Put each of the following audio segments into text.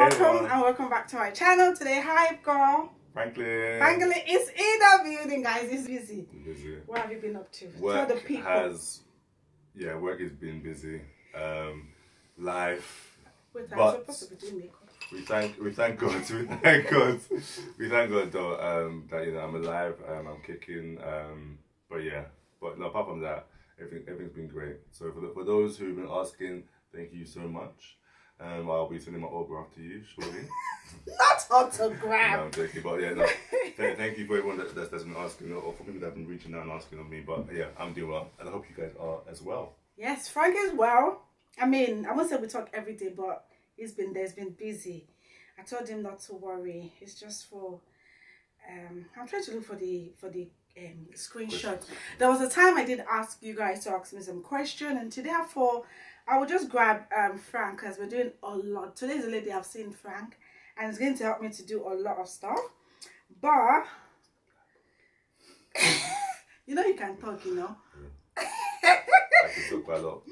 welcome and welcome back to my channel. Today, Hype Girl Franklin is in the building, guys. It's busy. What have you been up to? Work Tell the people. Work has been busy. Life. Wait, I'm supposed to be doing makeup. We thank God though that I'm alive. I'm kicking. But no, apart from that, everything's been great. So for those who've been asking, thank you so much. I'll be sending my autograph to you shortly. Not autograph. No, I'm joking, but yeah, no. Thank you for everyone that's been asking, or for people that have been reaching out and asking of me. But yeah, I'm doing well, and I hope you guys are as well. Yes, Frank is well. I mean, I won't say we talk every day, but he's been busy. I told him not to worry. It's just for. I'm trying to look for the screenshot. There was a time I did ask you guys to ask me some question, and today I will just grab Frank, because we're doing a lot. Today's the lady I've seen Frank, and it's going to help me to do a lot of stuff. But you can talk, I can talk quite a lot.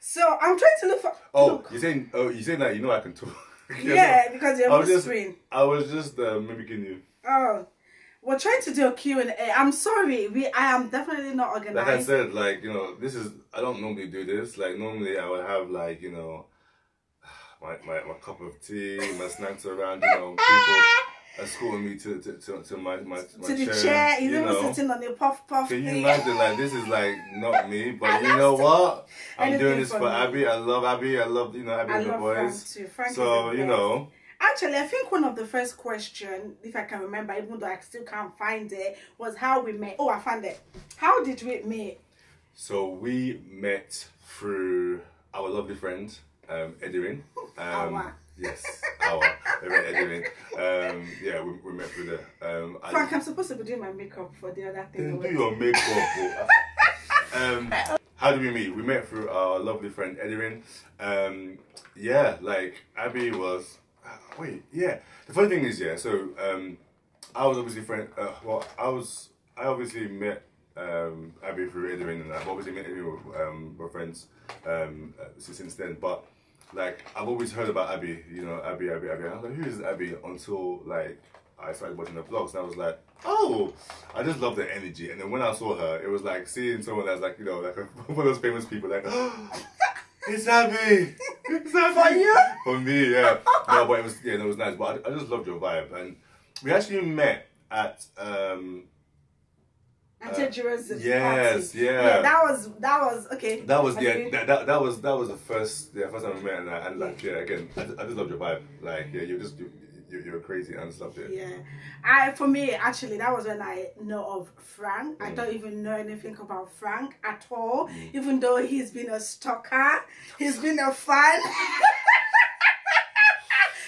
So I'm trying to look for. You're saying that I can talk. Yeah, because you're on the screen. I was just mimicking you. Oh. We're trying to do a Q&A. I'm sorry, I am definitely not organized. Like I said, this is, I don't normally do this. Normally I would have, my cup of tea, my snacks around, people escorting me to my chair. To the chair, even sitting on the puff. Can you imagine, this is, not me, but you know what? I'm doing this for Abby. I love Abby. I love, Abby and the boys. Frank too. Frank so, Actually, I think one of the first questions, if I can remember, even though I still can't find it, was how we met. Oh, I found it. How did we meet? So we met through our lovely friend, Edirin. Our. Yes, our. Edirin. We met through there. Frank, I'm supposed to be doing my makeup for the other thing. Do your makeup. How did we meet? We met through our lovely friend, Edirin. Abby was... The funny thing is, I was obviously I obviously met Abby through Edirin and I've obviously met Edirin with friends since then. But I've always heard about Abby, Abby. And I was like, who is Abby? Until I started watching the vlogs, and I was like, oh, I just love the energy. And then when I saw her, it was like seeing someone that's one of those famous people, it's Abby. It's Abby. For you? For me, yeah. No, but it was nice. But I just loved your vibe, and we actually met at Jerusalem. Yes, party. Yeah. That was okay. That was the first time we met, I just loved your vibe. You're crazy and stuff. Yeah. For me actually that was when I know of Frank. I don't even know anything about Frank at all. Even though he's been a stalker, he's been a fan.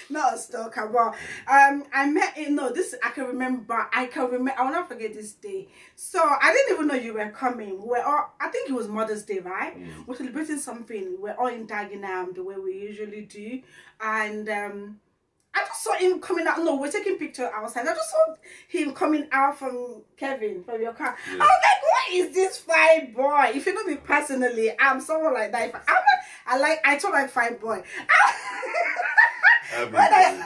Not a stalker, but I met him. No, this I will not forget this day. So I didn't even know you were coming. I think it was Mother's Day, right? We're celebrating something. We're all in Dagenham the way we usually do, and I just saw him coming out. No, we're taking pictures outside. I just saw him coming out from Kelvin, from your car. Yeah. I was like, what is this fine boy? If you know me personally, I'm someone like that. I talk like fine boy. When I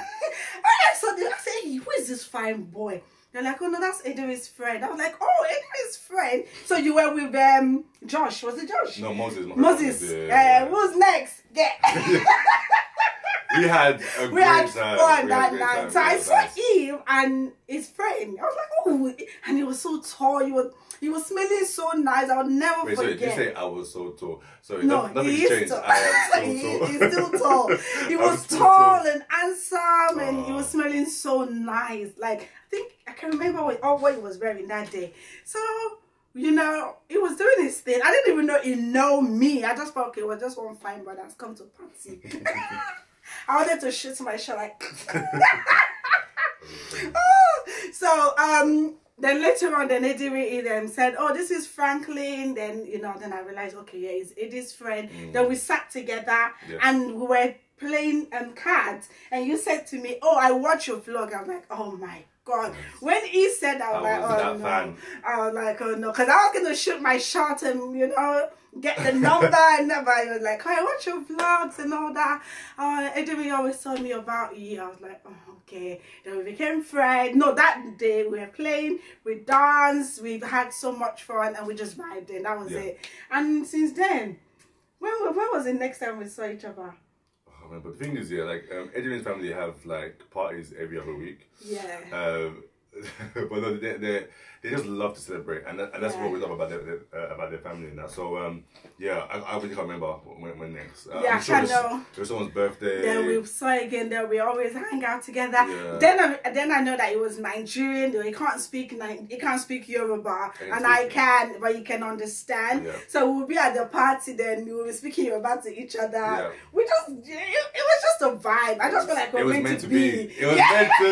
saw this, I said, who is this fine boy? They're like, oh no, that's Edwin's friend. I was like, oh, Edwin's friend. So you were with Josh. Was it Josh? No, Moses. Moses. Yeah. Who's next? Yeah. We had fun that night. So I saw Eve and his friend. I was like, oh, and he was so tall. He was smelling so nice. I would never forget. Wait, so did you say I was so tall? Sorry, no, nothing changed. He's still tall. He was tall and handsome, and he was smelling so nice. I can remember what he was wearing that day. So. He was doing his thing. I didn't even know he knew me. I just thought, okay, we're just one fine brother that's come to party. I wanted to shoot my shot Then later on, Edirin said, oh, this is Franklin. Then, then I realized, okay, yeah, it's Edie's friend. Then we sat together and we were playing cards. And you said to me, oh, I watch your vlog. I'm like, oh my God. When he said that, I was like, oh no. Because I was going to shoot my shot and, get the number and everybody was like, hey, what's your vlogs and all that? Edirin always told me about you. I was like, oh, okay. Then we became friends. No, that day we were playing, we danced, we've had so much fun, and we just vibed in. That was it. And since then, when was the next time we saw each other? Oh, but the thing is, yeah, like Edirin's family have like parties every other week. Yeah. But no, they just love to celebrate, and that's what we love about their family and that. So yeah, I really can't remember when next. Yeah, I'm sure it was someone's birthday. Then we saw again. Then we always hang out together. Yeah. Then I know that it was Nigerian. Though he can't speak Yoruba, and I can, but you can understand. Yeah. So we'll be at the party. Then we will be speaking Yoruba to each other. Yeah. We just it was just a vibe. I just feel like it was meant to be. It was meant to be.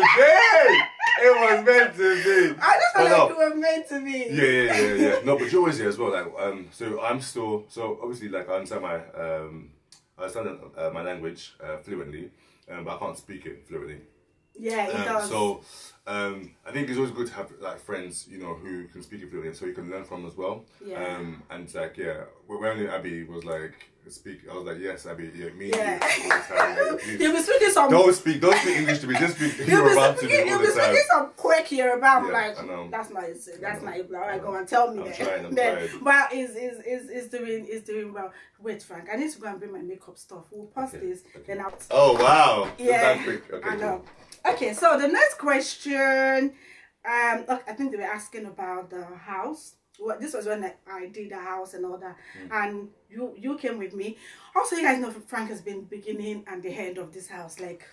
It was meant to be. I just felt like it was meant to be. Yeah. No, but you're always here as well. Like, so I'm still, so obviously, like, I understand my language fluently, but I can't speak it fluently. Yeah, it does. So, I think it's always good to have like friends, you know, who can speak it fluently, so you can learn from as well. Yeah. And like, yeah, when Abby was like. I was like, yes, Abby, yeah, me. Yeah. You'll be speaking some. Don't speak English to me. Just speak Yoruba to me all the time. You'll be speaking some quick Yoruba. Like, that's my Ibla. All right, go and tell me. I'm trying. Well, is doing well. Wait, Frank, I need to go and bring my makeup stuff. We'll pass this, then I'll. Oh wow! Yeah, okay, I know. Cool. Okay, so the next question, look, I think they were asking about the house. Well, this was when I did the house and all that, and you came with me. Also, you guys know Frank has been beginning and the head of this house, like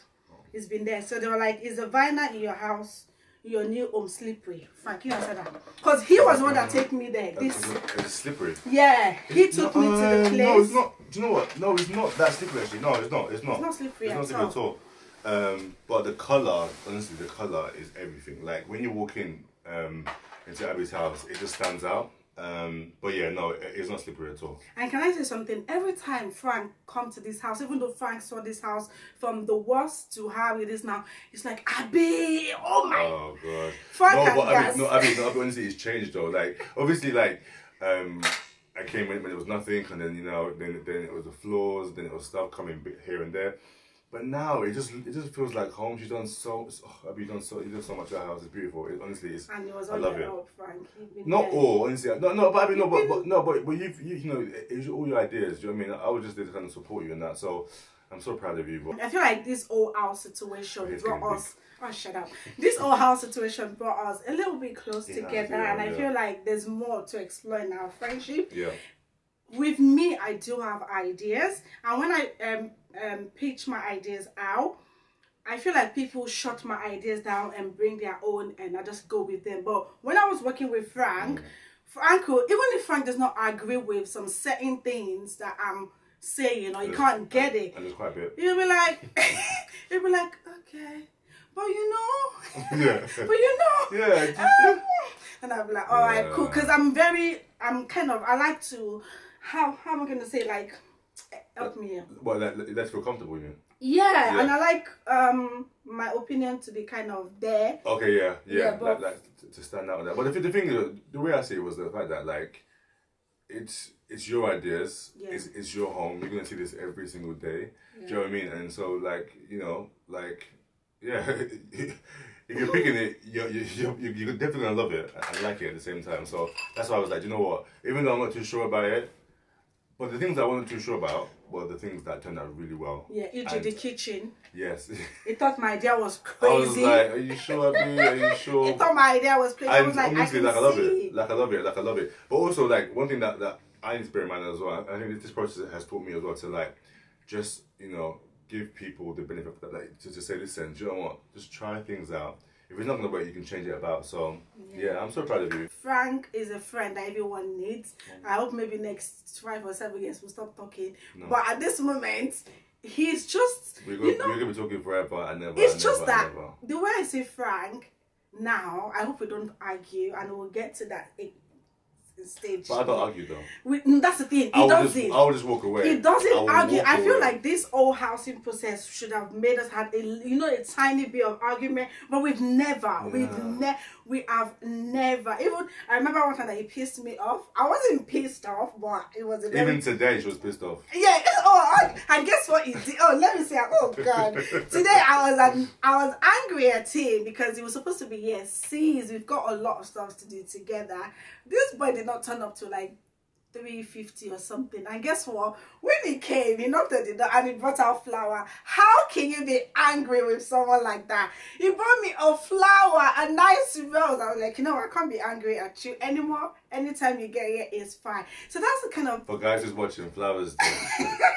it's been there. So they were like, "Is the vinyl in your house, your new home, slippery?" Frank, you answered that because he was the one that took me there. It's slippery. Yeah, he took me to the place. No, it's not. Do you know what? No, it's not that slippery. Actually, no, it's not. It's not. It's not slippery. It's not slippery at all. But the color, honestly, the color is everything. Like when you walk in, into Abby's house, it just stands out. But yeah, no, it's not slippery at all. And can I say something? Every time Frank comes to this house, even though Frank saw this house from the worst to how it is now, it's like, Abby, oh my. Oh god. Frank no, but Abby, honestly, it's changed though. Like obviously, like I came in when it was nothing, and then you know, then it was the floors, then it was stuff coming here and there. But now it just feels like home. She's done so much. That house is beautiful. It, honestly, it's. And it was all your help, Frank. Not there. All, honestly. No, but I mean, but you know, it's all your ideas. Do you know what I mean? I was just there to kind of support you in that. So I'm so proud of you. But I feel like this whole house situation brought us. Oh, shut up. This whole house situation brought us a little bit close together, and I feel like there's more to explore in our friendship. Yeah. With me, I do have ideas, and when I pitch my ideas out, I feel like people shut my ideas down and bring their own, and I just go with them. But when I was working with Frank, even if Frank does not agree with some certain things that I'm saying, or you can't get it, and it's quite a bit, you'll be like, you'll be like, okay, but you know, and I'll be like, all right, cool, because I like to. How am I gonna say, like, help me here? Well, let's feel comfortable with you. Yeah, and I like my opinion to be kind of there. Okay, yeah, but like, to stand out on that. But the thing is, the way I see it was the fact that, like, it's your ideas, it's your home. You're gonna see this every single day. Yeah. Do you know what I mean? And so, like, you know, like, yeah. If you're picking it, you're definitely gonna love it and like it at the same time. So that's why I was like, you know what? Even though I'm not too sure about it, but the things I wasn't too sure about were the things that turned out really well. Yeah, e.g. the kitchen. Yes. It thought my idea was crazy. I was like, are you sure, Abby? Are you sure? It thought my idea was crazy. I was like, honestly, I love it. I love it. But also, like, one thing that I need to bear in mind as well, I think this process has taught me as well to, like, just, you know, give people the benefit of that, like, to say, listen, do you know what? Just try things out. If it's not going to work, you can change it about. So, yeah, I'm so proud of you. Frank is a friend that everyone needs. I hope maybe next 5 or 7 years we'll stop talking. No. But at this moment, he's just, we're going to be talking forever and never. It's just that, the way I see Frank now, I hope we don't argue and we'll get to that stage. But I don't argue though. That's the thing. I would just walk away. He doesn't argue. I feel like this whole housing process should have made us had a a tiny bit of argument, but we've never. Yeah. We have never. Even I remember one time that he pissed me off. I wasn't pissed off, but it was a very... Even today she was pissed off. Yeah. Oh, and guess what he did? Oh, let me say. Oh God. Today I was angry at him because he was supposed to be here. Sees we've got a lot of stuff to do together. This boy did not turn up to like 3:50 or something, and guess what, when he came he knocked at the door and he brought out flour. How can you be angry with someone like that? He brought me a flour, a nice rose. I was like, I can't be angry at you anymore. Anytime you get here it's fine. So that's the kind of for guys who's watching flowers.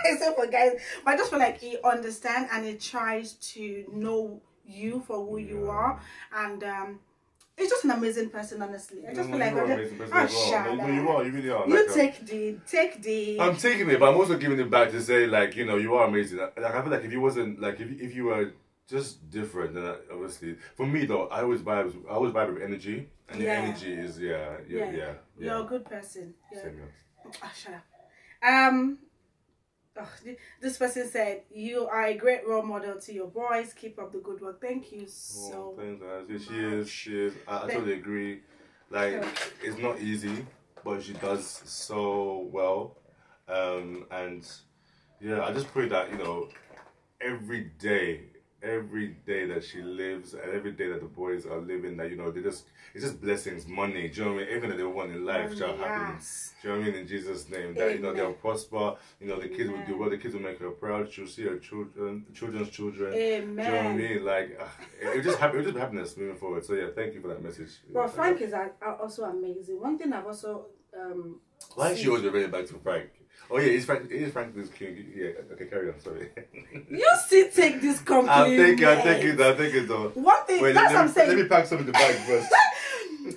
Except for guys, but I just feel like he understands and he tries to know you for who you are, and he's just an amazing person, honestly. I just feel like you really are. You like, take the. I'm taking it, but I'm also giving it back to say, like, you are amazing. Like, I feel like if you wasn't, like, if you were just different, then obviously, for me though, I always vibe with energy, and your energy is You're a good person. Yeah. Same here. Oh, shut up. Oh, this person said, you are a great role model to your boys. Keep up the good work. Thank you so much. She is. I totally agree. Like, it's not easy, but she does so well. And yeah, I just pray that, every day that she lives and every day that the boys are living, that it's just blessings, money, do you know what I mean? Everything that they want in life shall happen. Do you know what I mean? In Jesus' name. That they'll prosper, the kids will do well, the kids will make her proud, she'll see her children's children. Amen. Do you know what I mean? Like it just happiness moving forward. So yeah, thank you for that message. Well, Frank is also amazing. One thing I've also she always related back to Frank. Oh yeah, it's Franklin's king. Yeah, okay, carry on. Sorry. You still take this compliment. I think it though. One thing. Wait, that's what I'm saying. Let me pack some in the bag first.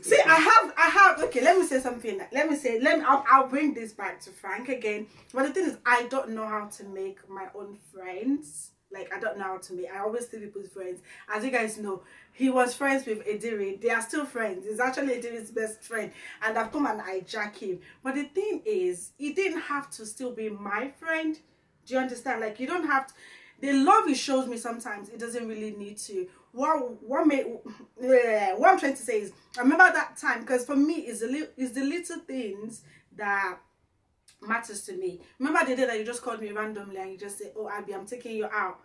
See, I have. Okay, let me say something. I'll bring this back to Frank again. But the thing is, I don't know how to make my own friends. Like, I don't know how to make. I always see people's friends. As you guys know, he was friends with Edirin. They are still friends. He's actually Edirin's best friend. And I've come and hijacked him. But the thing is, he didn't have to still be my friend. Do you understand? Like, you don't have to. The love he shows me sometimes, it doesn't really need to. What I'm trying to say is, I remember that time. Because for me, it's the little things that matters to me. Remember the day that you just called me randomly and you just said, oh Abby, I'm taking you out.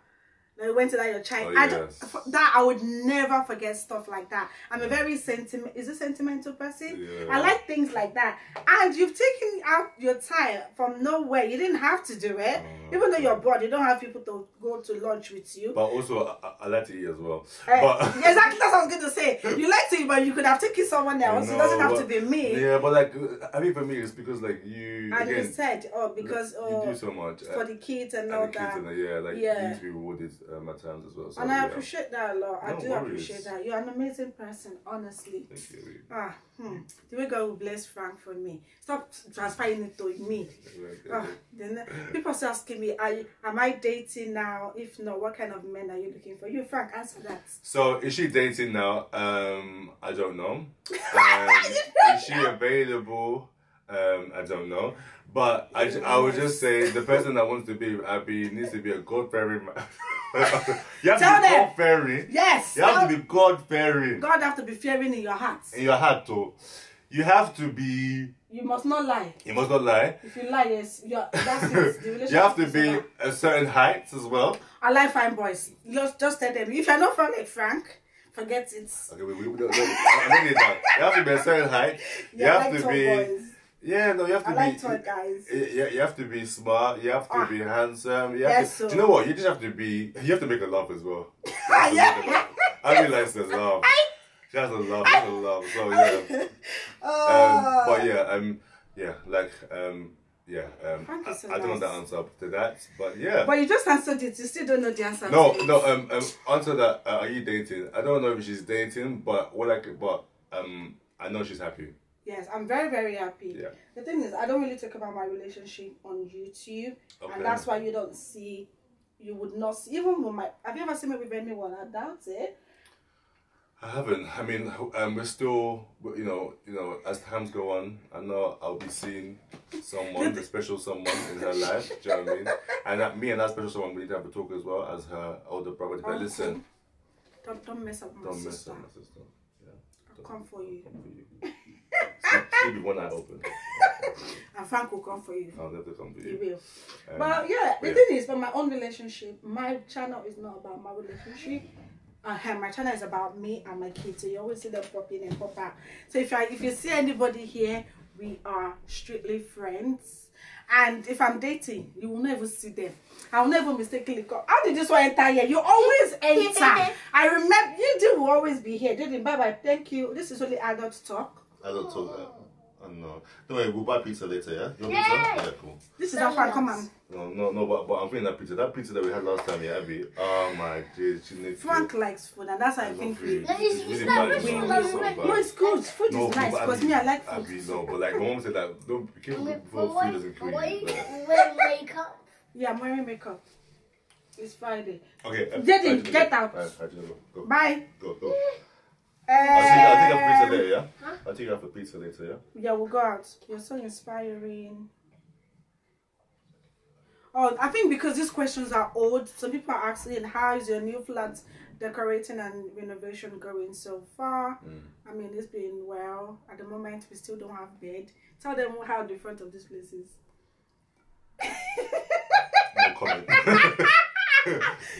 Like, we went to your child. I would never forget stuff like that. I'm a very sentimental person. Yeah. I like things like that. And you've taken out your time from nowhere. You didn't have to do it. Even though you're bored, you don't have people to go to lunch with you. But also, I like to eat as well. Exactly, that's what I was going to say. You like to eat, but you could have taken someone else. It doesn't have to be me. Yeah, but like, I mean, for me, it's because like you. And again, you said, you do so much for the kids and all that. You need to be rewarded. My times as well. So, and I appreciate that a lot. Appreciate that. You're an amazing person, honestly. Thank you. The way God will bless Frank for me. Stop transferring it to me. Then people are asking me, am I dating now? If not, what kind of men are you looking for? You, Frank, answer that. So, is she dating now? I don't know. Is she available? I don't know. But I would just say the person that wants to be with Abby needs to be a God-fearing man. You have to be God-fearing. Yes. You have to be God-fearing. God have to be fearing in your heart. In your heart too. You have to be... You must not lie. You must not lie. If you lie, that's it. The relationship. You have to be a certain height as well. I like fine boys. Just tell them. If you're not from like Frank... Forget it. Okay, we don't need that. You have to be a certain height. You have to be smart. You have to be handsome. Do you know what? You just have to be. You have to make her laugh as well. I realize there's love. She has a laugh. She has a laugh. So yeah. I don't know the answer to that, but yeah. But you just answered it. You still don't know the answer. Answer that. Are you dating? I don't know if she's dating, but I know she's happy. Yes, I'm very, very happy. Yeah. The thing is, I don't really talk about my relationship on YouTube, and that's why you would not see. Even with my, have you ever seen me with anyone? I doubt it. I haven't. I mean, we're still, you know, as times go on, I know I'll be seeing someone, the special someone in her life. Do you know what I mean? And me and that special someone, we need to have a talk as well as her older brother. But okay. Listen, don't mess up my sister. Don't mess up my sister. Yeah. I'll come for you. She'll be one eye open. And Frank will come for you. I'll never come for you. He will. But yeah, the thing is, for my own relationship, my channel is not about my relationship. My channel is about me and my kids, so you always see them pop in and pop out. So if you see anybody here, we are strictly friends. And if I'm dating, you will never see them. I'll never mistakenly go, how did this one enter here? You always enter. I remember you two will always be here. Jordan, bye bye. Thank you. This is only adult talk. Adult talk. Oh no. Don't worry, we'll buy pizza later, yeah? Yeah, cool. This is our fun, come on. No, but I'm feeling that pizza. That pizza that we had last time, yeah, Abby. Oh my dear, she needs Frank food. Likes food, and that's how I think food. No, it's good. Food is nice, because me, I like food. Abby, no, but like my mom said that, don't be careful before food doesn't clean. Wear makeup. Yeah, I'm wearing makeup. It's Friday. Okay. Jordan, get out. Go. Bye. Go. I'll take a pizza later, yeah? Huh? I'll take you out for pizza later, yeah? Yeah, we'll go out. You're so inspiring. Oh, I think because these questions are old, some people are asking, how is your new flat decorating and renovation going so far? Mm. I mean, it's been well. At the moment, we still don't have bed. Tell them how the front of this place is. No comment.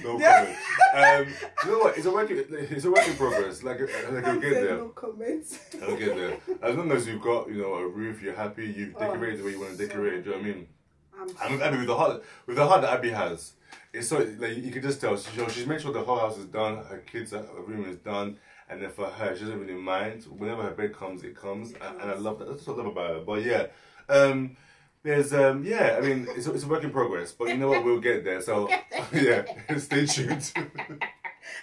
No comment. You know what? It's a work in progress. Like you'll get there. No comments. I'll get there. As long as you've got, a roof, you're happy, you've decorated the way you want to decorate. Do you know what I mean? I mean, with the heart that Abby has, it's so like you can just tell. She's made sure the whole house is done, her kids' her room is done, and then for her, she doesn't really mind. Whenever her bed comes, it comes, and I love that. That's what I love about her. But yeah, I mean, it's a work in progress, but you know what? We'll get there. So yeah, stay tuned.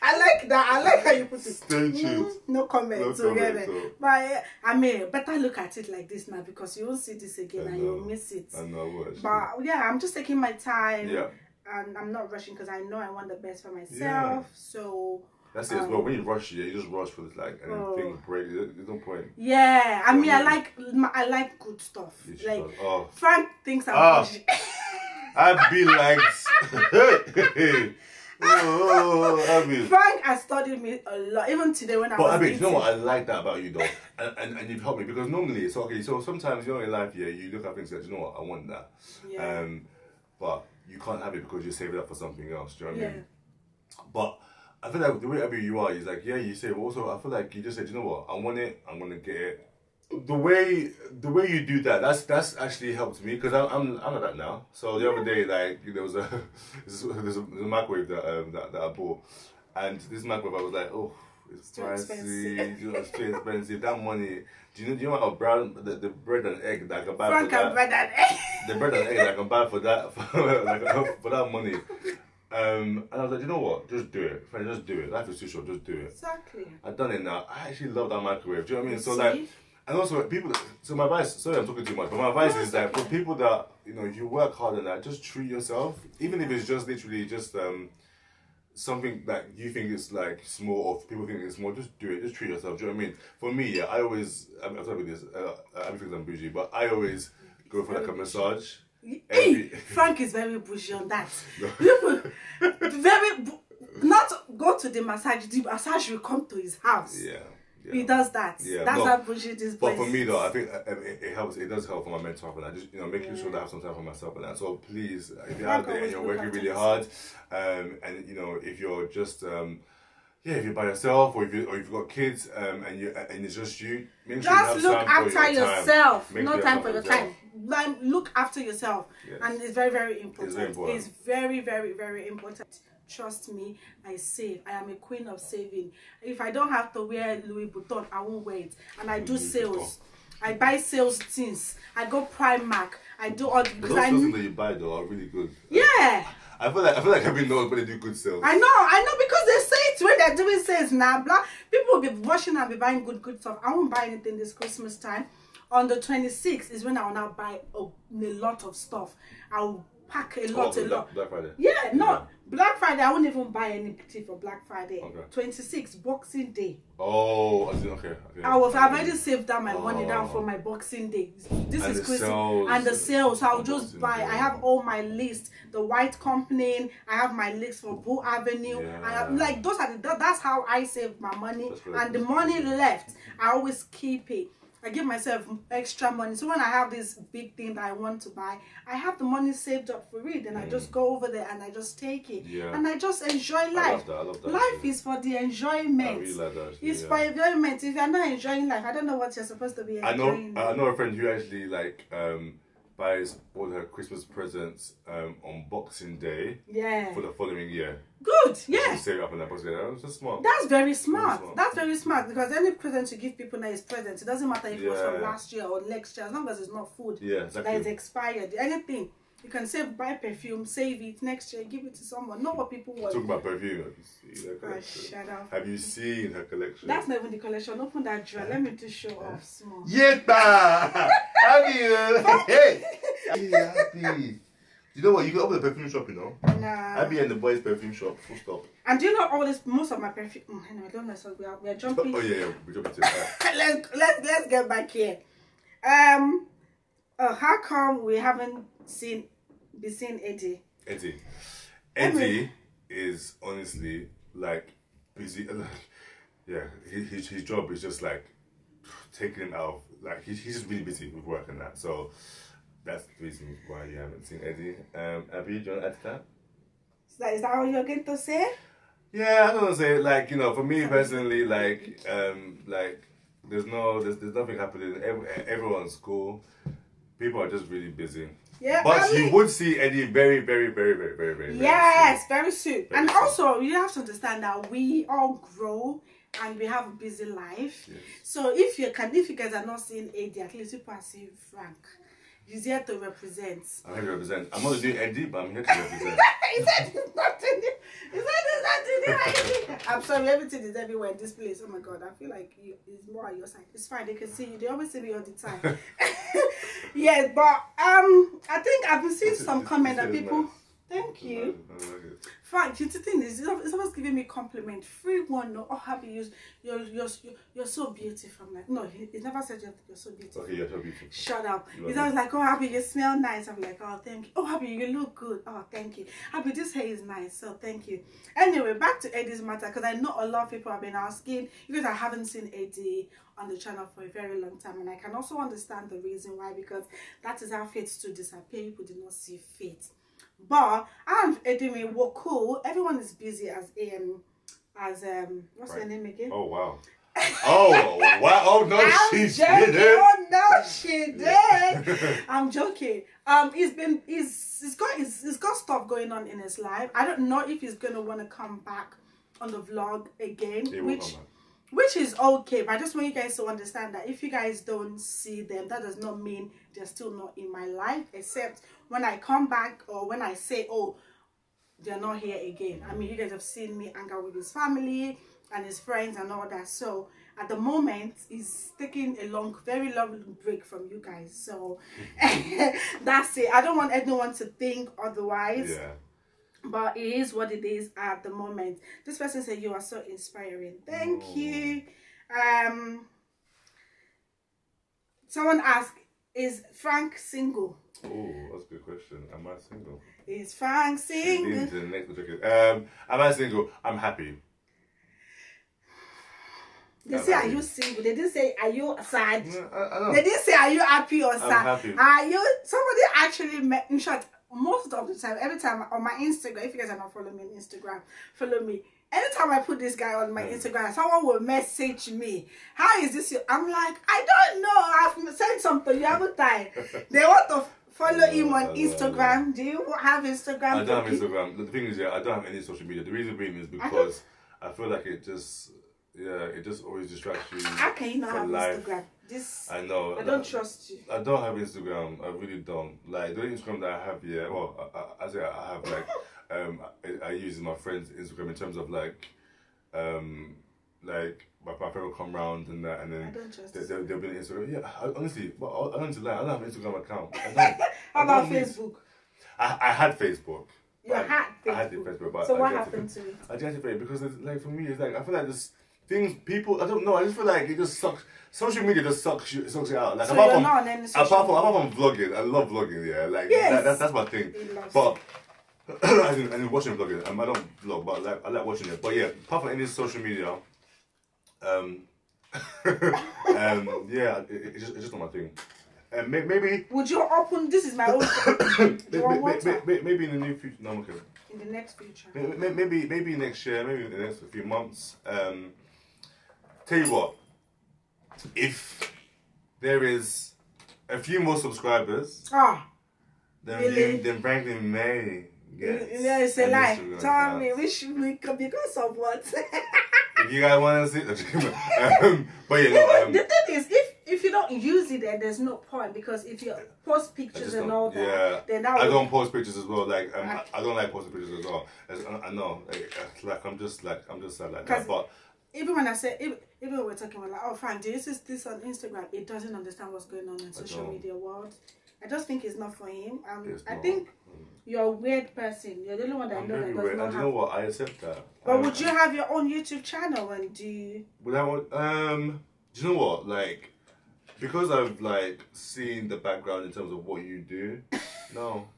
I like that. I like how you put it. Stay tuned. No comments. No comment, so. But I mean, better look at it like this now because you won't see this again and you'll miss it. I know. Actually. But yeah, I'm just taking my time. Yeah. And I'm not rushing because I know I want the best for myself. Yeah. So. That's it as well. When you rush, you just rush for like anything break. There's no point. Yeah. I mean, I like good stuff. Like Frank thinks I'm pushy. I'd be like. Oh, Abby. Frank has studied me a lot, even today when I was Abby, you know what? I like that about you, though, and you've helped me because normally it's okay. So sometimes in life, yeah, you look at things and say, you know what? I want that, yeah. But you can't have it because you save it up for something else. Do you know what I mean? But I feel like the way Abby you are is like, yeah, you say, but also I feel like you just said, you know what? I want it. I'm gonna get it. The way you do that, that's actually helped me because I'm at that now. So the other day, like there's a microwave that I bought, and this microwave I was like, oh, it's pricey, you know, it's too expensive. That money, do you know how brown the bread and egg that I can buy for that? For that money. And I was like, you know what? Just do it. Friend, just do it. Life is too short. Just do it. Exactly. I've done it now. I actually love that microwave. Do you know what I mean? So like. And also, my advice, sorry I'm talking too much, but my advice is that for people that, you work hard on that, just treat yourself, even if it's just literally just something that you think is like small or people think it's small, just do it, just treat yourself, do you know what I mean? For me, yeah, I'm talking about this, I think I'm bougie, but I always go for like a massage. Hey, Frank is very bougie on that. Not go to the massage will come to his house. Yeah. Yeah. He does that. Yeah, that's how bougie this place. But for me though, I think it helps. It does help for my mental health, and I just making sure that I have some time for myself and that. So please, if you're out there and you're working really hard, and if you're just if you're by yourself or if you've got kids and it's just you, make sure just you have time for yourself. No time for your time. Look after yourself, and it's very, very important. It's very important. It's very, very, very important. Trust me, I save. I am a queen of saving. If I don't have to wear Louis Vuitton, I won't wear it. And I do sales. I buy sales things. I go Primark. I do all because those things that you buy though are really good. Yeah. I feel like I've been known, but they do good sales. I know because they say it when they're doing sales now. Blah. People will be watching and be buying good stuff. I won't buy anything this Christmas time. On the 26th is when I will now buy a lot of stuff. I'll pack a lot, Black Friday. Yeah, no, Black Friday. I won't even buy anything for Black Friday. Okay. 26 Boxing Day. Oh, okay. I was already saved down my money down for my Boxing Day. This is Christmas and the sales. So I'll just buy. I have all my list. The White Company. I have my list for Bull Avenue. Yeah. I have, like those are the, that's how I save my money. And the money left, I always keep it. I give myself extra money. So when I have this big thing that I want to buy, I have the money saved up for it. And I just go over there and I just take it. Yeah. And I just enjoy life. I love that. I love that. Life is for the enjoyment. I really like that. Actually, it's for enjoyment. If you're not enjoying life, I don't know what you're supposed to be enjoying. I know a friend who actually like buys all her Christmas presents on Boxing Day for the following year. Good, yeah. Save up in that basket. That's just smart. That's very smart. That's very smart because any present you give people now is present. It doesn't matter if it was from last year or next year, as long as it's not food exactly. that is expired. Anything you can save, buy perfume, save it next year, give it to someone. Know what people want. Talking about perfume, shut up. Have you seen her collection? That's not even the collection. Open that drawer. Let me just show off small. Yeah, have you? Hey, happy. You know what? You go up to the perfume shop, you know. Nah. I be in the boys' perfume shop. Full stop. And do you know all this? Most of my perfume. I don't know. So we are jumping. Oh yeah, yeah. We're jumping to that. Let's get back here. How come we haven't seen Eddie? Eddie is honestly like busy. Yeah, his job is just like taking him out. Like he's just really busy with work and that. So. That's the reason why you haven't seen Eddie. Abby, do you want to add to that? Is that all you're going to say? Yeah, I don't want to say, like, you know, for me personally, like there's nothing happening. Everyone's cool. People are just really busy. Yeah, but I mean, you would see Eddie very, very, very, very, very, very yes, soon. Very soon. Very and soon. Also, you have to understand that we all grow. And we have a busy life. Yes. So if you guys are not seeing Eddie, at least people are seeing Frank. He's here to represent. I'm here to represent. I'm not doing Eddie, but I'm here to represent. He said it's not in there. He said it's not in there. I'm sorry, everything is everywhere in this place. Oh my God, I feel like it's more on your side. It's fine, they can see you. They always see me all the time. Yeah, but I think I've received some comment that people... Nice. Thank you. Frank, the thing is, it's always giving me compliment. Free one, no, oh, happy, you're so beautiful. I'm like, no, he never said you're so beautiful. Okay, you're so beautiful. Shut up. He's always like, oh, happy, you smell nice. I'm like, oh, thank you. Oh, happy, you look good. Oh, thank you. Happy, this hair is nice, so thank you. Anyway, back to Eddie's matter, because I know a lot of people have been asking, because I haven't seen Eddie on the channel for a very long time, and I can also understand the reason why, because that is how fit to disappear. People did not see fit. But I'm Edirin, we're cool. Everyone is busy what's her name again? Oh wow. Oh wow. Oh no, she did it. Oh no, she did. I'm joking. He's got stuff going on in his life. I don't know if he's gonna wanna come back on the vlog again. He which is okay, but I just want you guys to understand that if you guys don't see them, that does not mean they're still not in my life, except when I come back or when I say, oh, they're not here again. I mean, you guys have seen me anger with his family and his friends and all that. So at the moment, he's taking a very long break from you guys. So that's it. I don't want anyone to think otherwise. Yeah. But it is what it is at the moment. This person said you are so inspiring. Thank you. Someone asked, is Frank single? Oh, that's a good question. Am I single? Is Frank single? Am I single? I'm happy. They say, are you single? They didn't say, are you sad? No, they didn't say, are you happy or sad? I'm happy. Are you... Somebody actually met... In short, most of the time, every time on my Instagram, if you guys are not following me on Instagram, follow me. Anytime I put this guy on my Instagram, someone will message me. How is this you? I'm like, I don't know. I've sent something. You haven't died. They want to follow him on Instagram. Do you have Instagram? I don't have Instagram. The thing is, yeah, I don't have any social media. The reason being is because I feel like it just... Yeah, it just always distracts you. How can you not have Instagram? I know. I don't trust you. I don't have Instagram. I really don't. Like, the Instagram that I have, well, I say I have, like, I use my friend's Instagram in terms of, like my friend will come round and that, and then they'll be on Instagram. Yeah, honestly, I don't have an Instagram account. How about Facebook? I had Facebook. Yeah, I had Facebook, but so what happened to it? I just feel because it's, like for me, it's like I feel like this things people I don't know. I just feel like it just sucks. Social media just sucks you out. Like so apart from vlogging, I love vlogging. Yeah, like yes. that's my thing. But I mean watching vlogging. I don't vlog, but like I like watching it. But yeah, apart from any social media, yeah, it's just not my thing. And maybe would you open? This is my own. Maybe in the near future. No, I'm okay. In the next future. Maybe next year. Maybe in the next few months. Tell you what. If there is a few more subscribers, then Franklin may get. Yeah, it's a lie. Tell me, we should because of what? If you guys want to see, but yeah. No, the thing is, if you don't use it, then there's no point because if you post pictures and all that, yeah. Then that I don't post pictures as well. Like I don't like posting pictures as well. I know, like I'm just sad like that. But even when I say, even when we're talking about like, oh, fine, do you see this on Instagram? It doesn't understand what's going on in social media world. I just think it's not for him. I think you're a weird person. You're the only one that knows that does not have... You know what? I accept that. But would you have your own YouTube channel and do? Would I want? Do you know what? Like. Because I've like seen the background in terms of what you do, no.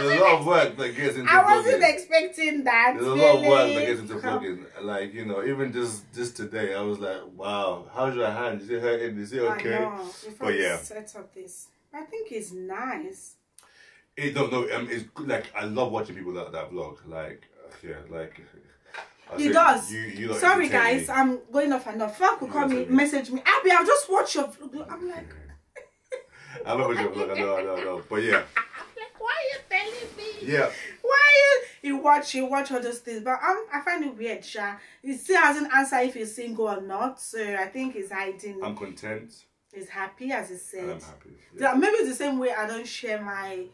There's a lot of work that gets into vlogging. I wasn't expecting that. There's a lot of work that gets into vlogging. Like, you know, even just today, I was like, wow, how's your hand? Is it hurting? Is it okay? I know. But yeah, set up this. I think it's nice. It don't know. It's like I love watching people that vlog. Like yeah, like. He does. You sorry, guys. Me. I'm going off and off. Frank will call me, message me. Abby, I've just watched your vlog. I'm like... I love your vlog. No. But yeah. I'm like, why are you telling me? Yeah. Why are you watch all those things. But I find it weird, Sha. He still hasn't answered if he's single or not. So I think he's hiding. I'm content. He's happy, as he said. I'm happy. Yeah. Maybe it's the same way I don't share my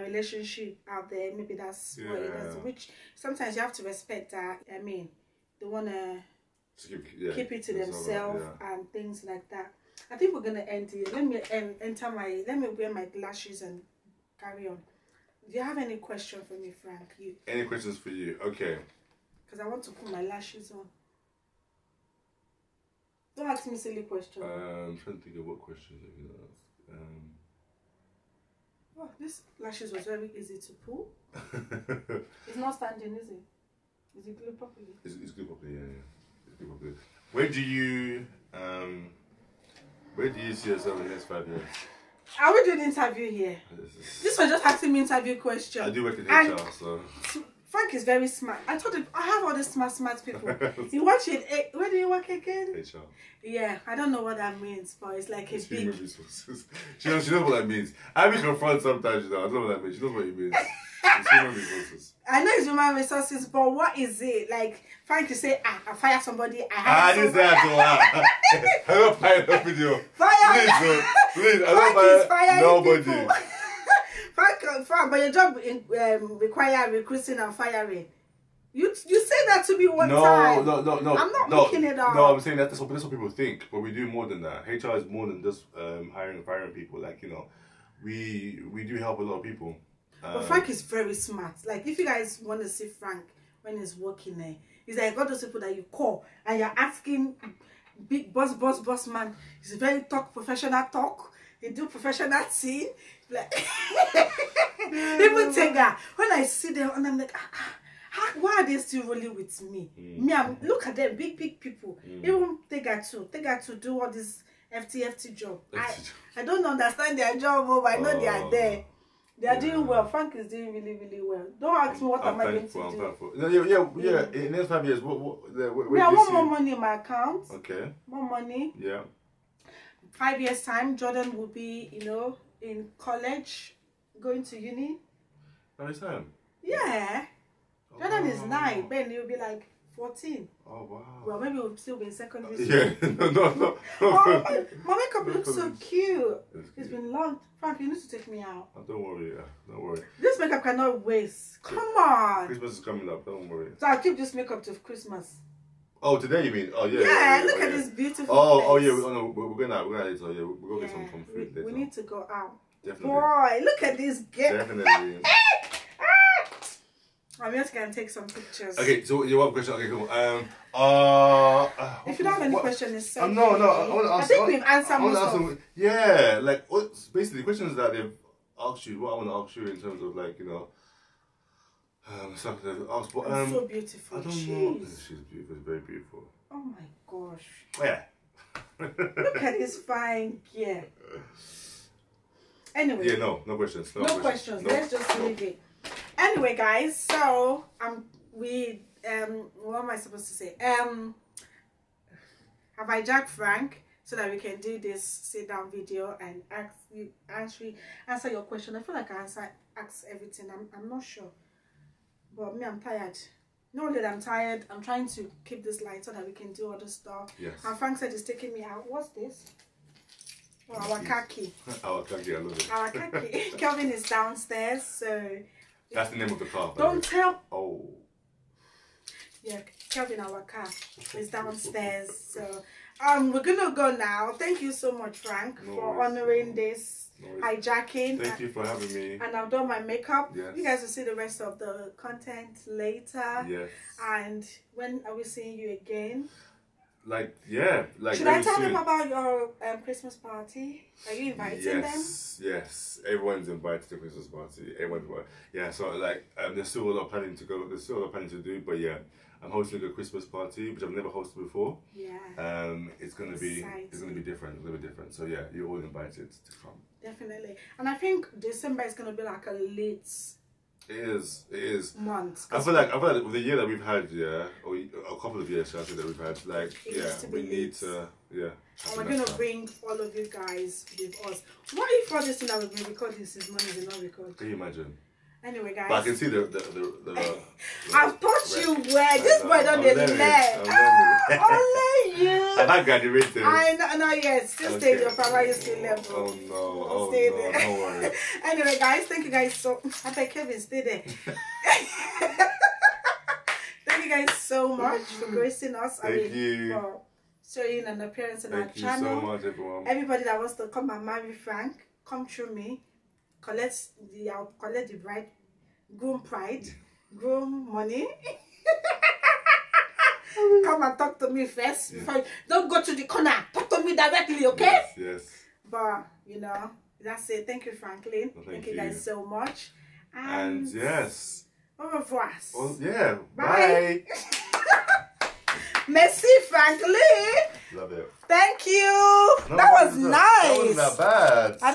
relationship out there, maybe that's what it is, which sometimes you have to respect that. I mean, they want to keep it to themselves and things like that. I think we're going to end here. Let me wear my glasses and carry on. Do you have any question for me, Frank? Any questions for you? Okay. Because I want to put my lashes on. Don't ask me silly questions. I'm trying to think of what questions I can ask. Oh, this lashes was very easy to pull. It's not standing, is it? Is it glued properly? It's glued properly, yeah. It's glued properly. Where do you see yourself in the next 5 years? Are we doing an interview here? This one just asking me interview question. I do work in HR, so... Frank is very smart. I told him, I have all these smart people. You watch it. Where do you work again? HR. Yeah, I don't know what that means, but it's like it's a big... resources. She knows what that means. I be confronted sometimes, you know. I don't know what that means. She knows what it means. It's human resources. I know it's human resources, but what is it? Like, Frank, you say, I fire somebody. I didn't say that. I don't fire that video. Fire! Please, I don't fire nobody. People. But your job require recruiting and firing. You said that to me one time. No. I'm not making it up. No, I'm saying that's what people think, but we do more than that. HR is more than just hiring and firing people. Like, you know, we do help a lot of people. But Frank is very smart. Like, if you guys want to see Frank when he's working there, he's like all those people that you call and you're asking big boss man. He's a very professional talk. They do professional scene. Like, even Tega, when I see them and I'm like, why are they still rolling with me? Look at them, big people. Even Tega too do all this FTFT job. I don't understand their job, but I know they are there. They are doing well. Frank is doing really, really well. Don't ask me what am I going to do. No, yeah. In the next 5 years, what I want more money in my account. Okay. More money. Yeah. 5 years time, Jordan will be, you know, in college, going to uni. By this time? Yeah. Oh, Jordan is 9. Ben, he'll be like 14. Oh wow. Well, maybe we'll still be in secondary school. Yeah. No. Oh, my makeup looks so cute. It's been long. Frank, you need to take me out. Oh, don't worry. Yeah. Don't worry. This makeup cannot waste. Come on. Christmas is coming up. Don't worry. So I'll keep this makeup till Christmas. Oh, today you mean? Oh, yeah. Yeah, look at this beautiful place. Oh, yeah. We're going out. We're going to get some food later. We need to go out. Definitely. Boy, look at this game. Definitely. I'm just going to take some pictures. Okay, so you have a question? Okay, cool. If you don't have any question, it's so no. I think we've answered most of them. Yeah, like, what's basically the questions that they've asked you, what I want to ask you in terms of, like, you know, stuff that they've asked. But, it's so beautiful. I don't know. She's beautiful. Very beautiful. Oh my gosh. Yeah. Look at this fine gear. Anyway. Yeah, no questions. Let's just leave it. Anyway, guys, so what am I supposed to say? Have I jacked Frank so that we can do this sit-down video and answer your question? I feel like I ask everything. I'm not sure, but me, I'm tired. Not only that I'm tired, I'm trying to keep this light so that we can do other stuff. Yes. And Frank said he's taking me out. What's this? Oh, our khaki. Our khaki, I love it. Our khaki. Kelvin is downstairs, so. That's the name of the car. Don't tell. Oh. Yeah, Kelvin, our car is downstairs. So, we're gonna go now. Thank you so much, Frank, for honouring this hijacking. Thank you for having me. And I've done my makeup. Yes. You guys will see the rest of the content later. Yes. And when are we seeing you again? Like, yeah, like. Should I tell them about your Christmas party? Are you inviting them? Yes, everyone's invited to Christmas party. Yeah, so like, there's still a lot of planning to go. There's still a lot of planning to do, but yeah, I'm hosting a Christmas party which I've never hosted before. Yeah. It's gonna be different. It's gonna be different. So yeah, you're all invited to come. Definitely, and I think December is gonna be like a late. It is. Months. I feel like with the year that we've had, yeah, or a couple of years, actually, that we've had, like, we need to. And we're gonna bring all of you guys with us. What if all this thing that we've been recording is money we're not recording? Can you imagine? Anyway, guys. But I can see the I've taught you where this boy don't be the man. Only you. Have I graduated? I know, still stay your university level. Oh no, stay there. Don't worry. Anyway, guys, thank you guys so. I think Kelvin, stay there. Thank you guys so much for gracing us. Thank you for showing an appearance on our channel. Thank you so much, everyone. Everybody that wants to come and marry Frank, come through me. Collect the bride, groom pride, groom money. Come and talk to me first. Before you, don't go to the corner. Talk to me directly, okay? Yes, yes. But you know, that's it. Thank you, Franklin. Well, thank you guys so much. And yes. Au revoir. Well, yeah. Bye. Merci, Franklin. Love it. Thank you. No, that was nice. That wasn't that bad.